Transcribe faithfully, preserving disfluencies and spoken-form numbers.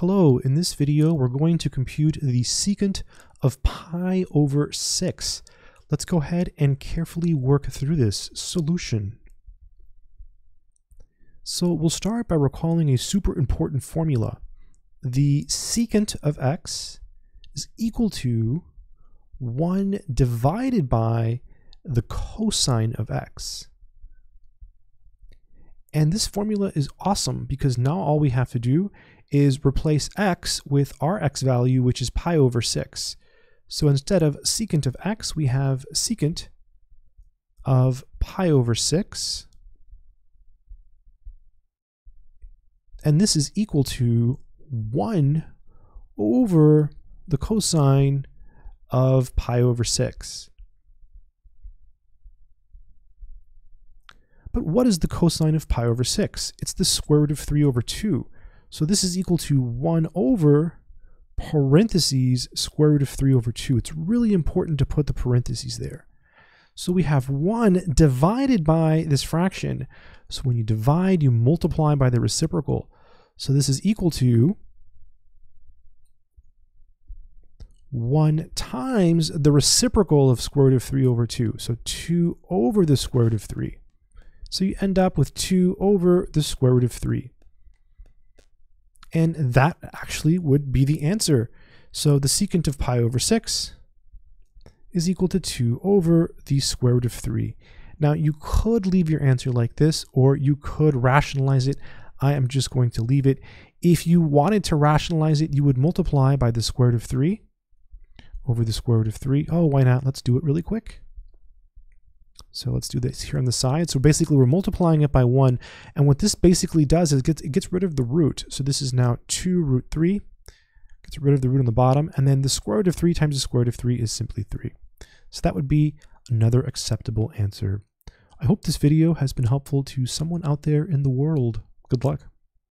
Hello, in this video we're going to compute the secant of pi over six. Let's go ahead and carefully work through this solution. So we'll start by recalling a super important formula. The secant of x is equal to one divided by the cosine of x. And this formula is awesome because now all we have to do is replace x with our x value, which is pi over six. So instead of secant of x, we have secant of pi over six. And this is equal to one over the cosine of pi over six. But what is the cosine of pi over six? It's the square root of three over two. So this is equal to one over parentheses square root of three over two. It's really important to put the parentheses there. So we have one divided by this fraction. So when you divide, you multiply by the reciprocal. So this is equal to one times the reciprocal of square root of three over two. So two over the square root of three. So you end up with two over the square root of three. And that actually would be the answer. So the secant of pi over six is equal to two over the square root of three. Now you could leave your answer like this, or you could rationalize it. I am just going to leave it. If you wanted to rationalize it, you would multiply by the square root of three over the square root of three. Oh, why not? Let's do it really quick. So let's do this here on the side. So basically we're multiplying it by one. And what this basically does is it gets, it gets rid of the root. So this is now two root three. Gets rid of the root on the bottom. And then the square root of three times the square root of three is simply three. So that would be another acceptable answer. I hope this video has been helpful to someone out there in the world. Good luck.